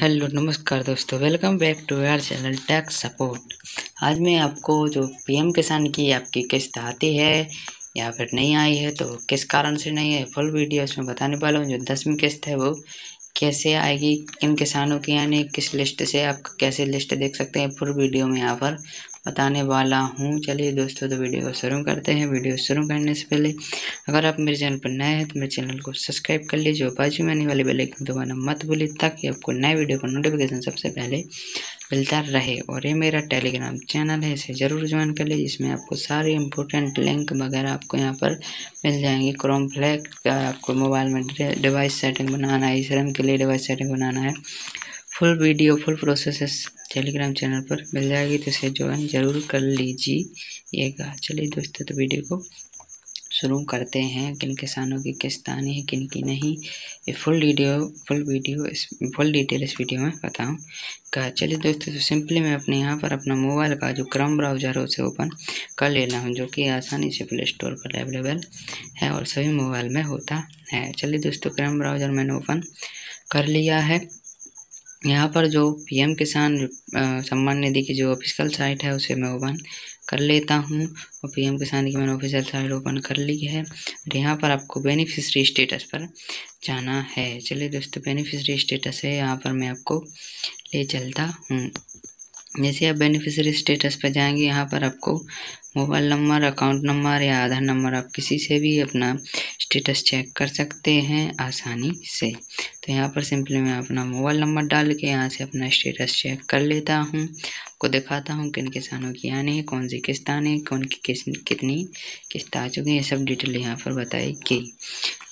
Hello नमस्कार दोस्तों, welcome back to our channel tech support. आज मैं आपको जो पीएम किसान की आपकी किस्त आती है या फिर नहीं आई है तो किस कारण से नहीं है, फुल वीडियो इसमें बताने वाला हूँ। जो 10वीं किस्त है वो कैसे आएगी, किन किसानों की आने, किस लिस्ट से आप कैसे लिस्ट देख सकते हैं, फुल वीडियो में यहाँ पर बताने वाला हूँ। चलिए दोस्तों, तो वीडियो को शुरू करते हैं। वीडियो शुरू करने से पहले अगर आप मेरे चैनल पर नए हैं तो मेरे चैनल को सब्सक्राइब कर लीजिए, बाजू में आने वाले बेल आइकन दबाना मत भूलिए ताकि आपको नए वीडियो का नोटिफिकेशन सबसे पहले मिलता रहे। और ये मेरा टेलीग्राम चैनल है, इसे ज़रूर ज्वाइन कर लीजिए, इसमें आपको सारे इंपॉर्टेंट लिंक वगैरह आपको यहाँ पर मिल जाएंगे। क्रोम फ्लैग का आपको मोबाइल में डिवाइस सेटिंग बनाना है, श्रम के लिए डिवाइस सेटिंग बनाना है, full video full process Telegram channel पर मिल जाएगी, तो इसे ज्वाइन जरूर कर लीजिएगा। चलिए दोस्तों, तो वीडियो को शुरू करते हैं। किन किसानों की किस्त आनी है, किन की नहीं, ये फुल डिटेल इस वीडियो में बताऊँ का। चलिए दोस्तों, तो सिंपली मैं अपने यहाँ पर अपना मोबाइल का जो क्रोम ब्राउज़र है उसे ओपन कर लेना हूँ, जो कि आसानी से प्ले स्टोर पर अवेलेबल है और सभी मोबाइल में होता है। चलिए दोस्तों, क्रोम ब्राउज़र मैंने ओपन कर लिया है। यहाँ पर जो पीएम किसान सम्मान निधि की जो ऑफिशियल साइट है उसे मैं ओपन कर लेता हूँ। और पीएम किसान की मैंने ऑफिशियल साइट ओपन कर ली है और यहाँ पर आपको बेनिफिशरी स्टेटस पर जाना है। चलिए दोस्तों, बेनिफिशरी स्टेटस है, यहाँ पर मैं आपको ले चलता हूँ। जैसे आप बेनिफिशरी स्टेटस पर जाएंगे, यहाँ पर आपको मोबाइल नंबर, अकाउंट नंबर या आधार नंबर, आप किसी से भी अपना स्टेटस चेक कर सकते हैं आसानी से। तो यहाँ पर सिंपली मैं अपना मोबाइल नंबर डाल के यहाँ से अपना स्टेटस चेक कर लेता हूँ। आपको दिखाता हूँ किन किसानों की आने, कौन सी किस्त आने, कौन की कितनी किस्त आ चुकी है, सब डिटेल यहाँ पर बताई गई।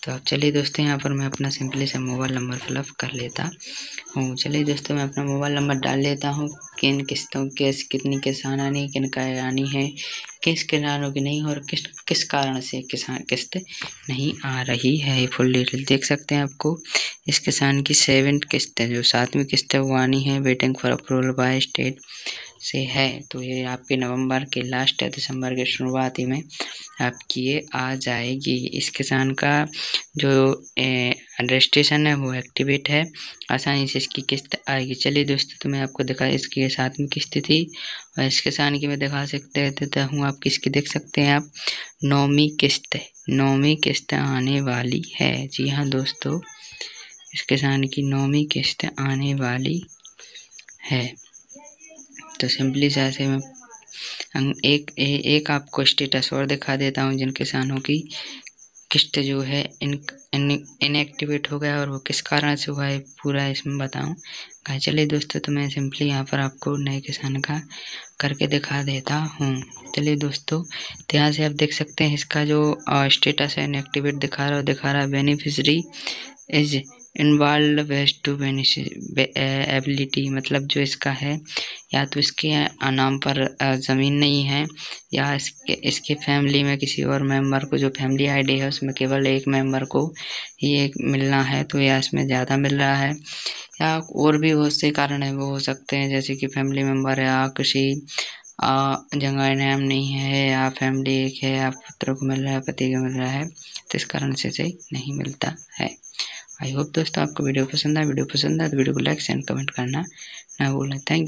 तो आप चलिए दोस्तों, यहाँ पर मैं अपना सिंपली से मोबाइल नंबर फिलअप कर लेता हूँ। चलिए दोस्तों, मैं अपना मोबाइल नंबर डाल लेता हूँ। किन किस्तों किस कितनी किसान आनी, किन का आनी है, किस किसानों की नहीं और किस कारण से किसान किस्त नहीं आ रही है, ये फुल डिटेल देख सकते हैं। आपको इस किसान की 7वीं किस्त है, जो 7वीं किस्त है वो आनी है, waiting for approval by state से है। तो ये आपके नवंबर के लास्ट या दिसंबर के शुरुआती में आपकी ये आ जाएगी। इस किसान का जो रजिस्ट्रेशन है वो एक्टिवेट है, आसानी से इसकी किस्त आएगी। चलिए दोस्तों, तो मैं आपको दिखा इसकी 7वीं किस्त थी और इस किसान की मैं दिखा सकते देता हूँ, आप किसकी देख सकते हैं। आप 9वीं किस्त, 9वीं किस्त आने वाली है। जी हाँ दोस्तों, इस किसान की 9वीं किस्त आने वाली है। तो सिंपली जैसे मैं एक आपको स्टेटस और दिखा देता हूँ, जिन किसानों की किस्त जो है इनएक्टिवेट हो गया और वो किस कारण से हुआ है पूरा इसमें बताऊँगा। चलिए दोस्तों, तो मैं सिंपली यहाँ पर आपको नए किसान का करके दिखा देता हूँ। चलिए दोस्तों, तो यहाँ से आप देख सकते हैं इसका जो स्टेटस है इनएक्टिवेट दिखा रहा है। Beneficiary is involve waste to ability, मतलब जो इसका है या तो इसके नाम पर ज़मीन नहीं है या इसके फैमिली में किसी और मेंबर को, जो फैमिली आईडी है उसमें केवल एक मेंबर को ही एक मिलना है, तो या इसमें ज़्यादा मिल रहा है या और भी बहुत से कारण है वो हो सकते हैं, जैसे कि फैमिली मेंबर या किसी जगह नाम नहीं है या फैमिली एक है या पुत्र को मिल रहा है, पति को मिल रहा है, तो इस कारण से नहीं मिलता है। आई होप दोस्तों आपको वीडियो पसंद आए तो वीडियो को लाइक एंड कमेंट करना ना भूलें। Thank you.